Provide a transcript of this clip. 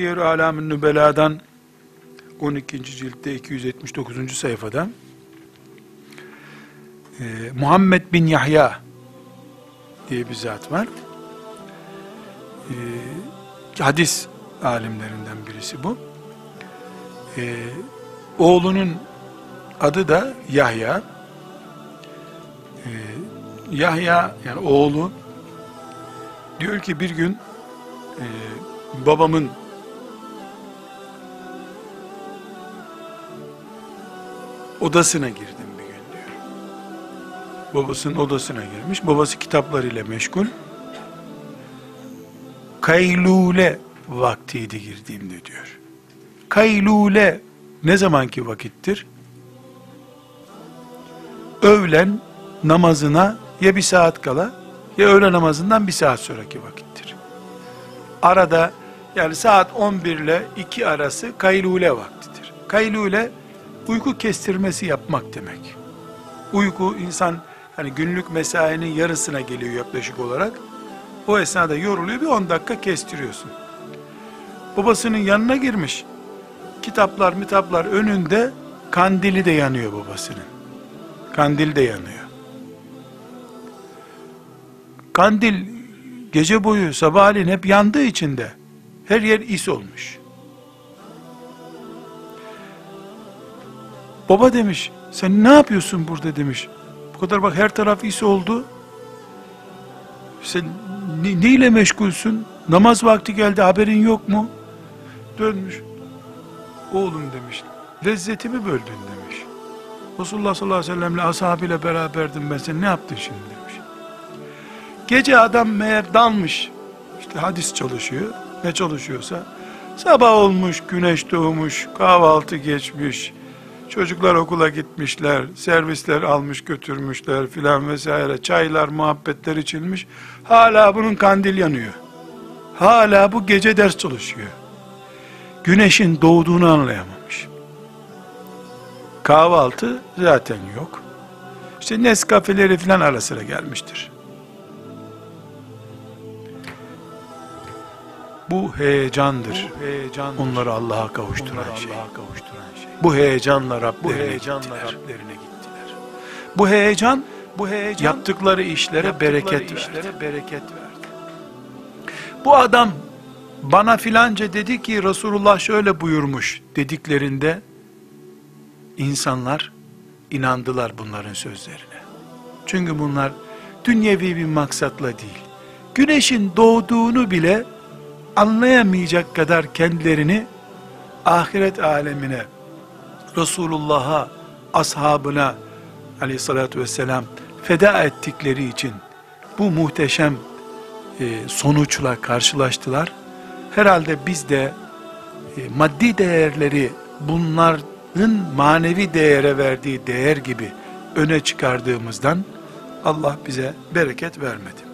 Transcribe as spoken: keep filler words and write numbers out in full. Siyer-i A'lamü'n-Nübela'dan on ikinci ciltte iki yüz yetmiş dokuzuncu sayfada e, Muhammed bin Yahya diye bir zat var. E, hadis alimlerinden birisi bu. E, oğlunun adı da Yahya. E, Yahya yani oğlu diyor ki bir gün e, babamın odasına girdim bir gün diyor. Babasının odasına girmiş. Babası kitaplarıyla meşgul. Kaylule vaktiydi girdiğimde diyor. Kaylule ne zamanki vakittir? Öğlen namazına ya bir saat kala ya öğle namazından bir saat sonraki vakittir. Arada yani saat on bir ile iki arası kaylule vaktidir. Kaylule uyku kestirmesi yapmak demek. Uyku insan hani günlük mesainin yarısına geliyor yaklaşık olarak. O esnada yoruluyor, bir on dakika kestiriyorsun. Babasının yanına girmiş. Kitaplar mitaplar önünde, kandili de yanıyor babasının. Kandil de yanıyor. Kandil gece boyu sabahleyin hep yandığı için de her yer is olmuş. Baba demiş, sen ne yapıyorsun burada demiş. Bu kadar bak her taraf is oldu. Sen ne, neyle meşgulsün? Namaz vakti geldi, haberin yok mu? Dönmüş. Oğlum demiş, lezzetimi böldün demiş. Resulullah sallallahu aleyhi ve sellemle ashabıyla beraberdim ben, sen ne yaptın şimdi demiş. Gece adam meğer dalmış. İşte hadis çalışıyor, ne çalışıyorsa. Sabah olmuş, güneş doğmuş, kahvaltı geçmiş. Çocuklar okula gitmişler, servisler almış götürmüşler filan vesaire, çaylar, muhabbetler içilmiş. Hala bunun kandil yanıyor. Hala bu gece ders çalışıyor. Güneşin doğduğunu anlayamamış. Kahvaltı zaten yok. İşte Nescafe'leri filan ara sıra gelmiştir. Bu heyecandır. Bu heyecandır. Onları Allah'a kavuşturan, Onları şey. Allah'a kavuşturan şey. Bu heyecanla Rablerine, bu heyecanla gittiler. Rablerine gittiler. Bu heyecan, bu heyecan yaptıkları işlere, yaptıkları bereket, işlere verdi. bereket verdi. Bu adam bana filanca dedi ki Resulullah şöyle buyurmuş dediklerinde insanlar inandılar bunların sözlerine. Çünkü bunlar dünyevi bir maksatla değil. Güneşin doğduğunu bile anlayamayacak kadar kendilerini ahiret alemine, Resulullah'a, ashabına aleyhissalatü vesselam feda ettikleri için bu muhteşem e, sonuçla karşılaştılar. Herhalde biz de e, maddi değerleri bunların manevi değere verdiği değer gibi öne çıkardığımızdan Allah bize bereket vermedi.